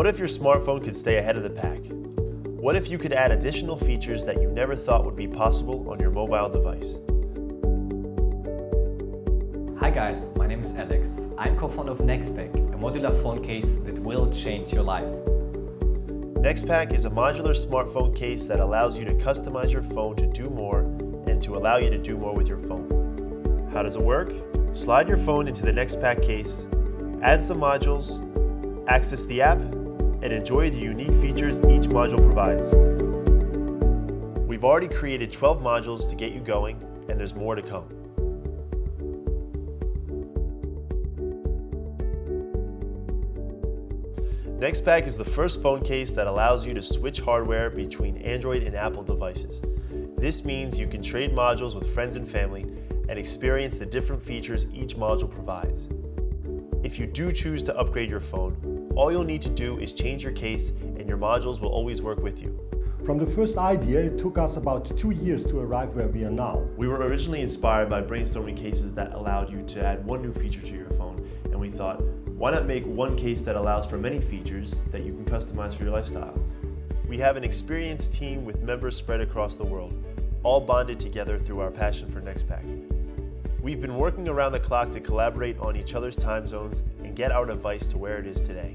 What if your smartphone could stay ahead of the pack? What if you could add additional features that you never thought would be possible on your mobile device? Hi guys, my name is Alex. I'm co-founder of Nexpaq, a modular phone case that will change your life. Nexpaq is a modular smartphone case that allows you to customize your phone to do more and to allow you to do more with your phone. How does it work? Slide your phone into the Nexpaq case, add some modules, access the app, and enjoy the unique features each module provides. We've already created 12 modules to get you going, and there's more to come. Nexpaq is the first phone case that allows you to switch hardware between Android and Apple devices. This means you can trade modules with friends and family and experience the different features each module provides. If you do choose to upgrade your phone, all you'll need to do is change your case and your modules will always work with you. From the first idea, it took us about 2 years to arrive where we are now. We were originally inspired by brainstorming cases that allowed you to add one new feature to your phone, and we thought, why not make one case that allows for many features that you can customize for your lifestyle? We have an experienced team with members spread across the world, all bonded together through our passion for Nexpaq. We've been working around the clock to collaborate on each other's time zones and get our device to where it is today.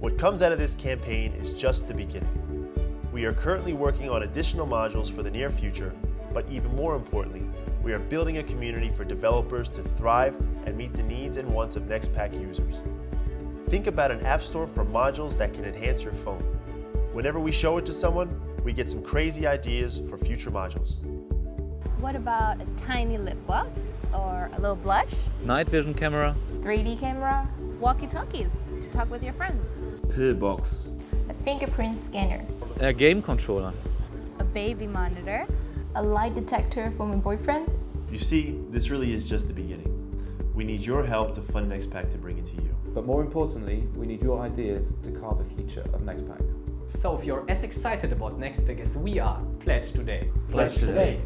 What comes out of this campaign is just the beginning. We are currently working on additional modules for the near future, but even more importantly, we are building a community for developers to thrive and meet the needs and wants of Nexpaq users. Think about an app store for modules that can enhance your phone. Whenever we show it to someone, we get some crazy ideas for future modules. What about a tiny lip gloss or a little blush? Night vision camera. 3D camera. Walkie-talkies to talk with your friends. Pill box. A fingerprint scanner. A game controller. A baby monitor. A lie detector for my boyfriend. You see, this really is just the beginning. We need your help to fund Nexpaq to bring it to you. But more importantly, we need your ideas to carve the future of Nexpaq. So if you're as excited about Nexpaq as we are, pledge today. Pledge today.